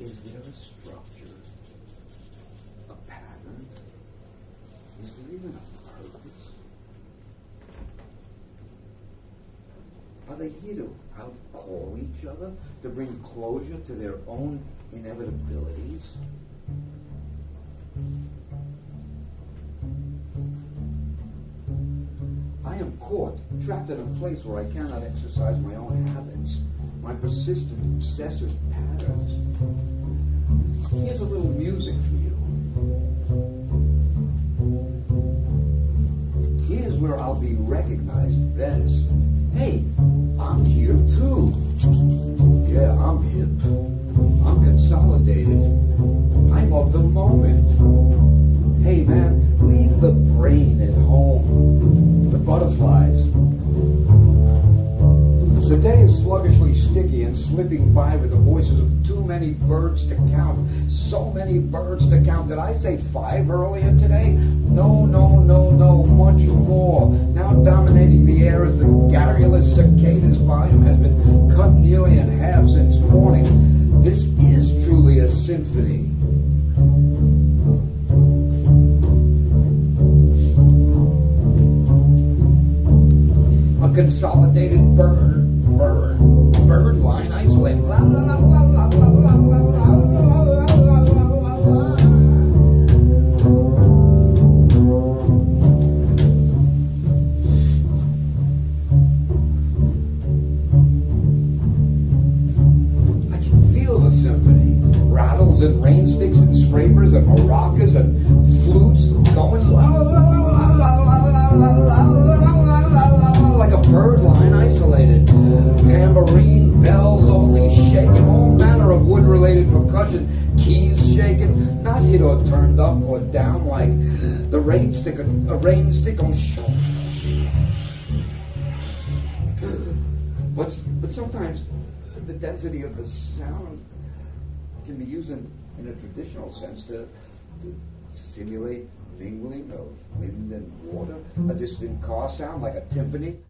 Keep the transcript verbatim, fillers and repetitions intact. Is there a structure, a pattern? Is there even a purpose? Are they here to outcall each other, to bring closure to their own inevitabilities? I am caught, trapped in a place where I cannot exercise my own habits, my persistent, obsessive patterns. Here's a little music for you. Here's where I'll be recognized best. Hey, I'm here too. Yeah, I'm hip. I'm consolidated. I'm of the moment. Hey man, leave the brain at home. The butterflies. The day is sluggishly sticky and slipping by with the voices of too many birds to count. So many birds to count. Did I say five earlier today? No, no, no, no. Much more. Now dominating the air is the garrulous cicadas. Volume has been cut nearly in half since morning. This is truly a symphony. A consolidated bird. Bird, bird line isolated. La la la la la la la la la la la la la. I can feel the symphony. Rattles and rain sticks and scrapers and maracas and flutes going la la la la la la la la la. Like a bird line isolated. Tambourine, bells only shaken, all manner of wood related percussion, keys shaken, not hit or turned up or down like the rain stick, a rain stick on. But, but sometimes the density of the sound can be used in, in a traditional sense to, to simulate mingling of wind and water, a distant car sound like a timpani.